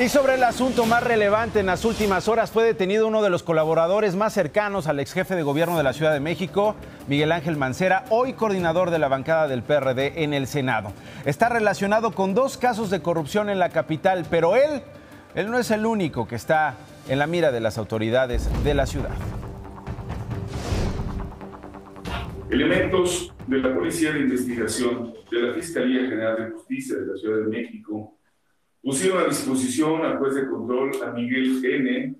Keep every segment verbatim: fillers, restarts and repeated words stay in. Y sobre el asunto más relevante en las últimas horas, fue detenido uno de los colaboradores más cercanos al exjefe de gobierno de la Ciudad de México, Miguel Ángel Mancera, hoy coordinador de la bancada del P R D en el Senado. Está relacionado con dos casos de corrupción en la capital, pero él, él no es el único que está en la mira de las autoridades de la ciudad. Elementos de la Policía de Investigación de la Fiscalía General de Justicia de la Ciudad de México pusieron a disposición al juez de control a Miguel N.,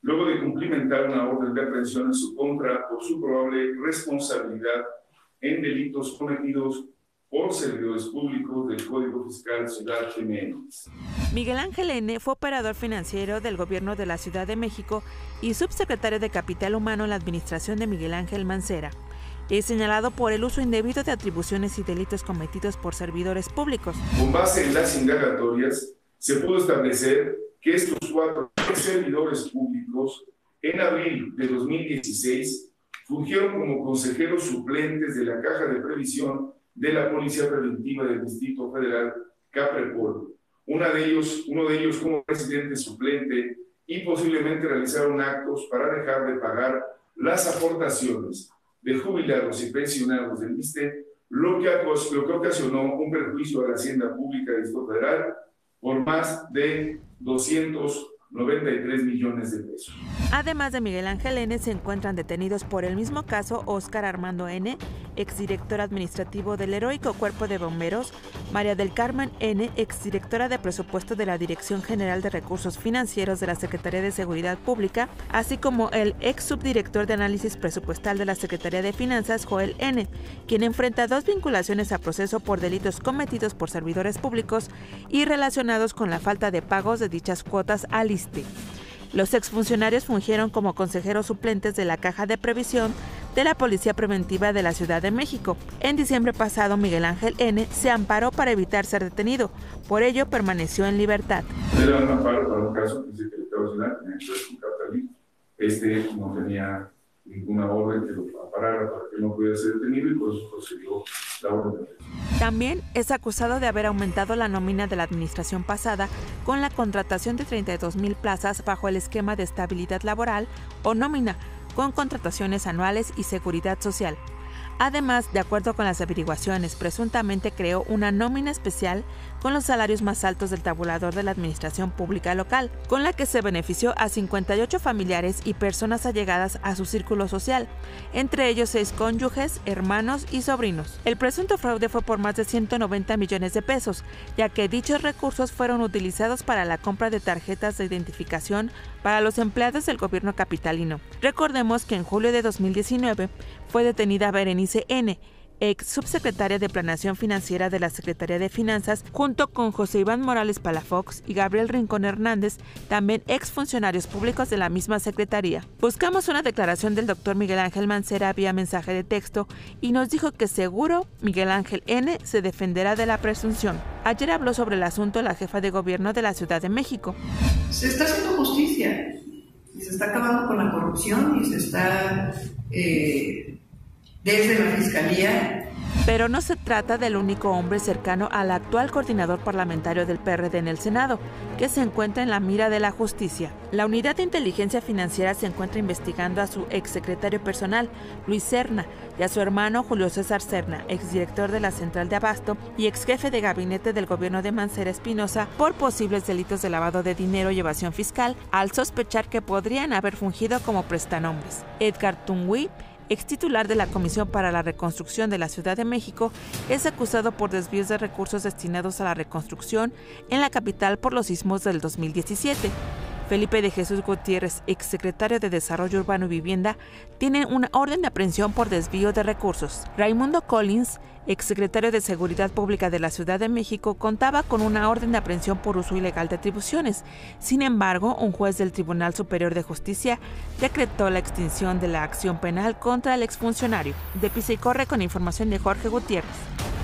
luego de cumplimentar una orden de aprehensión en su contra por su probable responsabilidad en delitos cometidos por servidores públicos del Código Fiscal Ciudad de México. Miguel Ángel N. fue operador financiero del gobierno de la Ciudad de México y subsecretario de Capital Humano en la administración de Miguel Ángel Mancera. Es señalado por el uso indebido de atribuciones y delitos cometidos por servidores públicos. Con base en las indagatorias, se pudo establecer que estos cuatro servidores públicos en abril de dos mil dieciséis fungieron como consejeros suplentes de la Caja de Previsión de la Policía Preventiva del Distrito Federal, Caprecor. Uno de ellos, uno de ellos como presidente suplente, y posiblemente realizaron actos para dejar de pagar las aportaciones de jubilados y pensionados del ISSSTE, lo que, lo que ocasionó un perjuicio a la hacienda pública del Distrito Federal por más de doscientos noventa y tres millones de pesos. Además de Miguel Ángel N., se encuentran detenidos por el mismo caso Oscar Armando N., exdirector administrativo del Heroico Cuerpo de Bomberos, María del Carmen N., exdirectora de presupuesto de la Dirección General de Recursos Financieros de la Secretaría de Seguridad Pública, así como el ex subdirector de análisis presupuestal de la Secretaría de Finanzas, Joel N., quien enfrenta dos vinculaciones a proceso por delitos cometidos por servidores públicos y relacionados con la falta de pagos de dichas cuotas al ISSSTE. Los exfuncionarios fungieron como consejeros suplentes de la Caja de Previsión de la Policía Preventiva de la Ciudad de México. En diciembre pasado, Miguel Ángel N. se amparó para evitar ser detenido. Por ello, permaneció en libertad. Era un amparo para un caso que el secretario general tenía que ver con Catalina. Este no tenía ninguna orden que lo amparara para que no pudiera ser detenido y por eso procedió la orden de detención. También es acusado de haber aumentado la nómina de la administración pasada con la contratación de treinta y dos mil plazas bajo el esquema de estabilidad laboral o nómina, con contrataciones anuales y seguridad social. Además, de acuerdo con las averiguaciones, presuntamente creó una nómina especial con los salarios más altos del tabulador de la administración pública local, con la que se benefició a cincuenta y ocho familiares y personas allegadas a su círculo social, entre ellos seis cónyuges, hermanos y sobrinos. El presunto fraude fue por más de ciento noventa millones de pesos, ya que dichos recursos fueron utilizados para la compra de tarjetas de identificación para los empleados del gobierno capitalino. Recordemos que en julio de dos mil diecinueve fue detenida Berenice N., ex subsecretaria de Planeación Financiera de la Secretaría de Finanzas, junto con José Iván Morales Palafox y Gabriel Rincón Hernández, también ex funcionarios públicos de la misma secretaría. Buscamos una declaración del doctor Miguel Ángel Mancera vía mensaje de texto y nos dijo que seguro Miguel Ángel N. se defenderá de la presunción. Ayer habló sobre el asunto la jefa de gobierno de la Ciudad de México. Se está haciendo justicia y se está acabando con la corrupción y se está... Eh... desde la Fiscalía. Pero no se trata del único hombre cercano al actual coordinador parlamentario del P R D en el Senado, que se encuentra en la mira de la justicia. La Unidad de Inteligencia Financiera se encuentra investigando a su exsecretario personal, Luis Cerna, y a su hermano Julio César Cerna, exdirector de la Central de Abasto y exjefe de gabinete del gobierno de Mancera Espinosa, por posibles delitos de lavado de dinero y evasión fiscal, al sospechar que podrían haber fungido como prestanombres. Edgar Tungui, ex titular de la Comisión para la Reconstrucción de la Ciudad de México, es acusado por desvíos de recursos destinados a la reconstrucción en la capital por los sismos del dos mil diecisiete. Felipe de Jesús Gutiérrez, exsecretario de Desarrollo Urbano y Vivienda, tiene una orden de aprehensión por desvío de recursos. Raimundo Collins, exsecretario de Seguridad Pública de la Ciudad de México, contaba con una orden de aprehensión por uso ilegal de atribuciones. Sin embargo, un juez del Tribunal Superior de Justicia decretó la extinción de la acción penal contra el exfuncionario. De Pisa y Corre, con información de Jorge Gutiérrez.